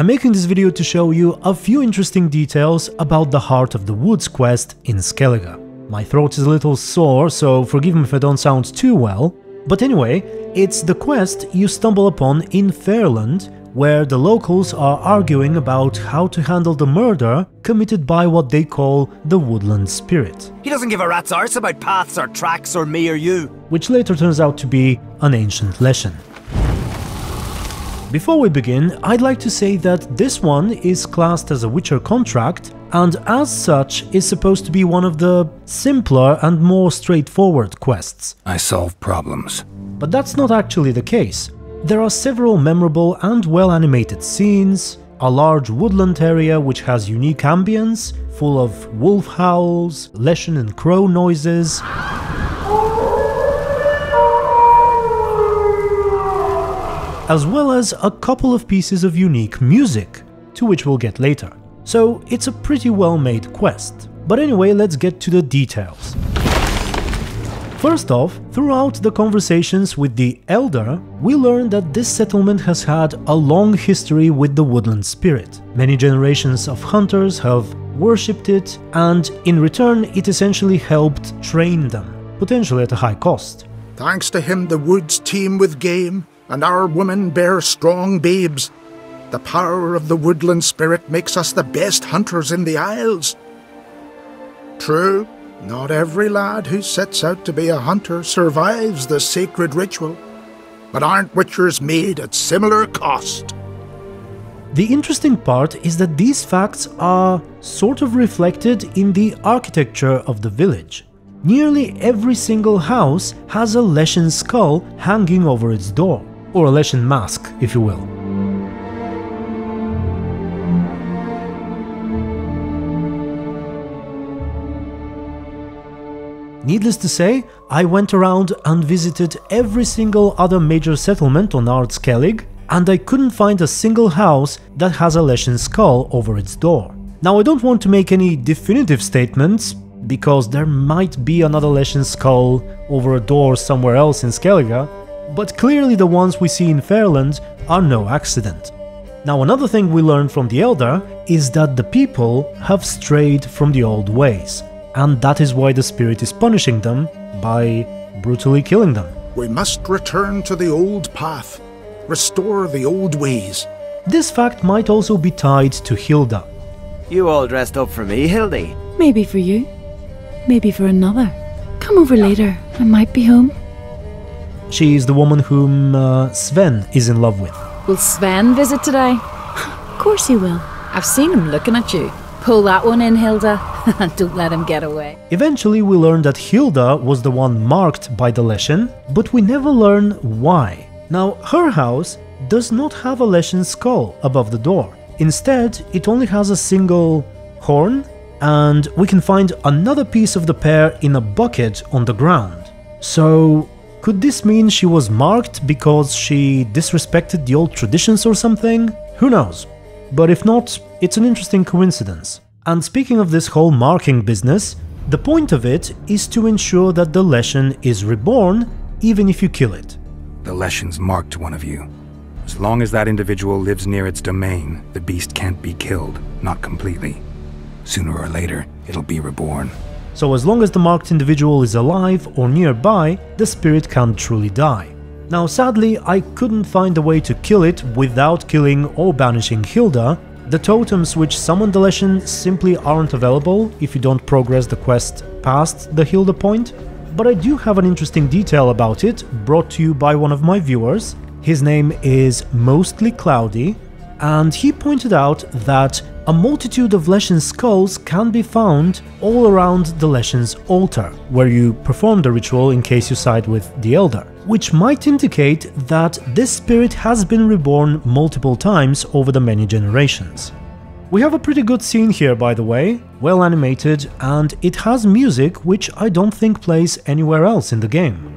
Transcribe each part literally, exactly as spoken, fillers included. I'm making this video to show you a few interesting details about the Heart of the Woods quest in Skellige. My throat is a little sore, so forgive me if I don't sound too well, but anyway, it's the quest you stumble upon in Fairland, where the locals are arguing about how to handle the murder committed by what they call the Woodland Spirit. He doesn't give a rat's arse about paths or tracks or me or you. Which later turns out to be an ancient Leshen. Before we begin, I'd like to say that this one is classed as a Witcher contract, and as such is supposed to be one of the simpler and more straightforward quests. I solve problems. But that's not actually the case. There are several memorable and well-animated scenes, a large woodland area which has unique ambience, full of wolf howls, Leshen and crow noises, as well as a couple of pieces of unique music, to which we'll get later. So it's a pretty well-made quest. But anyway, let's get to the details. First off, throughout the conversations with the Elder, we learn that this settlement has had a long history with the Woodland Spirit. Many generations of hunters have worshipped it, and in return it essentially helped train them, potentially at a high cost. Thanks to him, the woods teem with game, and our women bear strong babes. The power of the Woodland Spirit makes us the best hunters in the Isles. True. Not every lad who sets out to be a hunter survives the sacred ritual, but aren't witchers made at similar cost? The interesting part is that these facts are sort of reflected in the architecture of the village. Nearly every single house has a Leshen skull hanging over its door, or a Leshen mask, if you will. Needless to say, I went around and visited every single other major settlement on Ard Skellig, and I couldn't find a single house that has a Leshen skull over its door. Now, I don't want to make any definitive statements, because there might be another Leshen skull over a door somewhere else in Skellige, but clearly the ones we see in Fairland are no accident. Now, another thing we learned from the Elder is that the people have strayed from the old ways, and that is why the spirit is punishing them by brutally killing them. We must return to the old path, restore the old ways. This fact might also be tied to Hilda. You all dressed up for me, Hildy. Maybe for you, maybe for another. Come over later, I might be home. She is the woman whom uh, Sven is in love with. Will Sven visit today? Of course he will. I've seen him looking at you. Pull that one in, Hilda, and don't let him get away. Eventually we learn that Hilda was the one marked by the Leshen, but we never learn why. Now, her house does not have a Leshen skull above the door. Instead, it only has a single horn, and we can find another piece of the pair in a bucket on the ground. So, could this mean she was marked because she disrespected the old traditions or something? Who knows? But if not, it's an interesting coincidence. And speaking of this whole marking business, the point of it is to ensure that the Leshen is reborn, even if you kill it. The Leshen's marked one of you. As long as that individual lives near its domain, the beast can't be killed, not completely. Sooner or later, it'll be reborn. So as long as the marked individual is alive or nearby, the spirit can't truly die. Now, sadly, I couldn't find a way to kill it without killing or banishing Hilda. The totems which summon the Leshen simply aren't available if you don't progress the quest past the Hilda point, but I do have an interesting detail about it, brought to you by one of my viewers. His name is Mostly Cloudy, and he pointed out that a multitude of Leshen skulls can be found all around the Leshen's altar, where you perform the ritual in case you side with the Elder, which might indicate that this spirit has been reborn multiple times over the many generations. We have a pretty good scene here, by the way, well animated, and it has music which I don't think plays anywhere else in the game.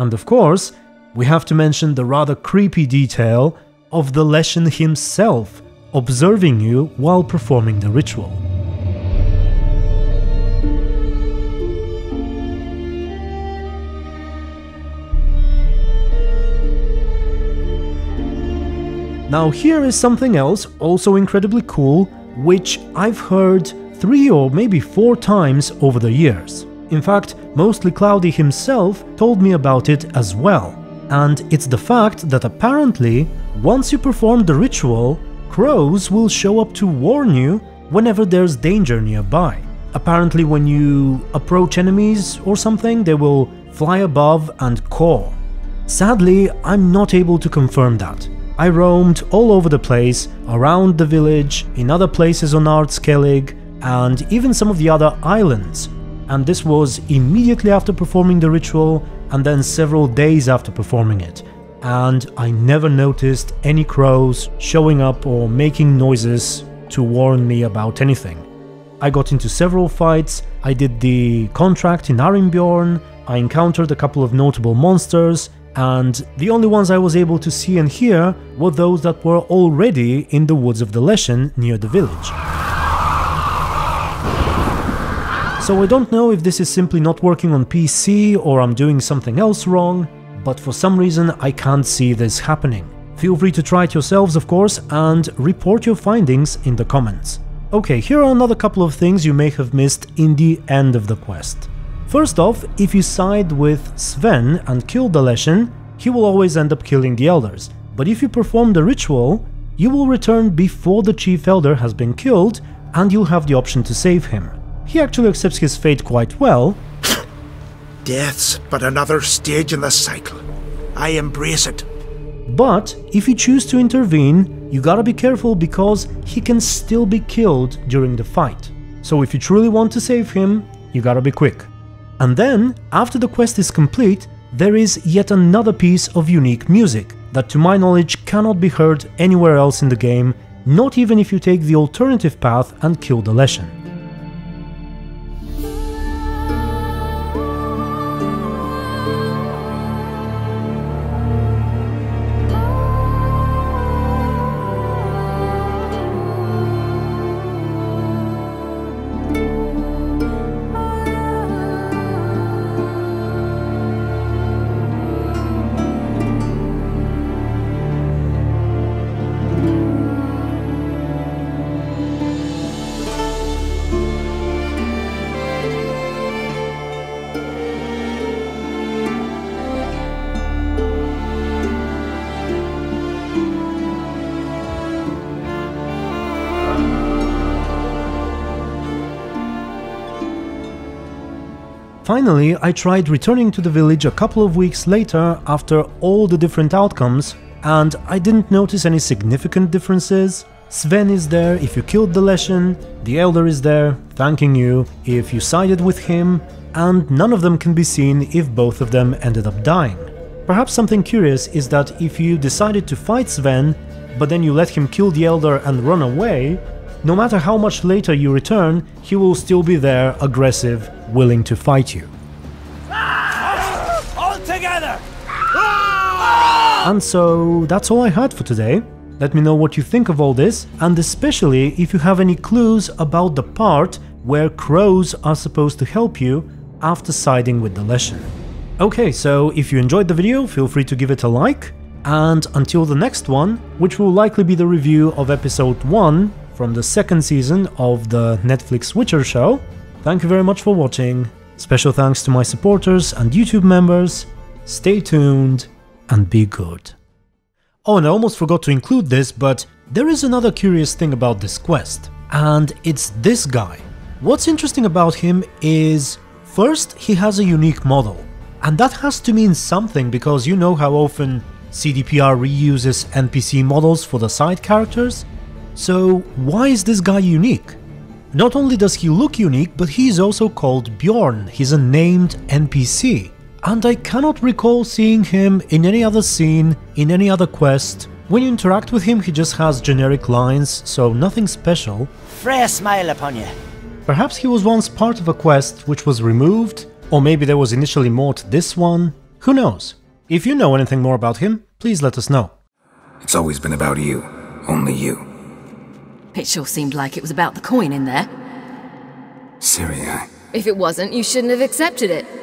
And of course, we have to mention the rather creepy detail of the Leshen himself observing you while performing the ritual. Now here is something else, also incredibly cool, which I've heard three or maybe four times over the years. In fact, Mostly Cloudy himself told me about it as well. And it's the fact that apparently, once you perform the ritual, crows will show up to warn you whenever there's danger nearby. Apparently when you approach enemies or something, they will fly above and caw. Sadly, I'm not able to confirm that. I roamed all over the place, around the village, in other places on Ard Skellig, and even some of the other islands, and this was immediately after performing the ritual and then several days after performing it, and I never noticed any crows showing up or making noises to warn me about anything. I got into several fights, I did the contract in Arinbjorn, I encountered a couple of notable monsters, and the only ones I was able to see and hear were those that were already in the woods of the Leshen near the village. So I don't know if this is simply not working on P C or I'm doing something else wrong, but for some reason I can't see this happening. Feel free to try it yourselves, of course, and report your findings in the comments. Okay, here are another couple of things you may have missed in the end of the quest. First off, if you side with Sven and kill the Leshen, he will always end up killing the elders, but if you perform the ritual, you will return before the chief elder has been killed and you'll have the option to save him. He actually accepts his fate quite well. Death's but another stage in the cycle. I embrace it. But if you choose to intervene, you gotta be careful because he can still be killed during the fight. So if you truly want to save him, you gotta be quick. And then, after the quest is complete, there is yet another piece of unique music that to my knowledge cannot be heard anywhere else in the game, not even if you take the alternative path and kill the Leshen. Finally, I tried returning to the village a couple of weeks later after all the different outcomes, and I didn't notice any significant differences. Sven is there if you killed the Leshen, the elder is there thanking you if you sided with him, and none of them can be seen if both of them ended up dying. Perhaps something curious is that if you decided to fight Sven, but then you let him kill the elder and run away, no matter how much later you return, he will still be there, aggressive, willing to fight you. All together! And so that's all I had for today. Let me know what you think of all this, and especially if you have any clues about the part where crows are supposed to help you after siding with the Leshen. Okay, so if you enjoyed the video, feel free to give it a like, and until the next one, which will likely be the review of episode one, from the second season of the Netflix Witcher show. Thank you very much for watching. Special thanks to my supporters and YouTube members. Stay tuned and be good. Oh, and I almost forgot to include this, but there is another curious thing about this quest, and it's this guy. What's interesting about him is, first, he has a unique model, and that has to mean something because you know how often C D P R reuses N P C models for the side characters. So why is this guy unique? Not only does he look unique, but he is also called Bjorn. He's a named N P C, and I cannot recall seeing him in any other scene, in any other quest. When you interact with him, he just has generic lines, so nothing special. Frey smile upon you. Perhaps he was once part of a quest which was removed, or maybe there was initially more to this one. Who knows? If you know anything more about him, please let us know. It's always been about you. Only you. It sure seemed like it was about the coin in there. Ciri. If it wasn't, you shouldn't have accepted it.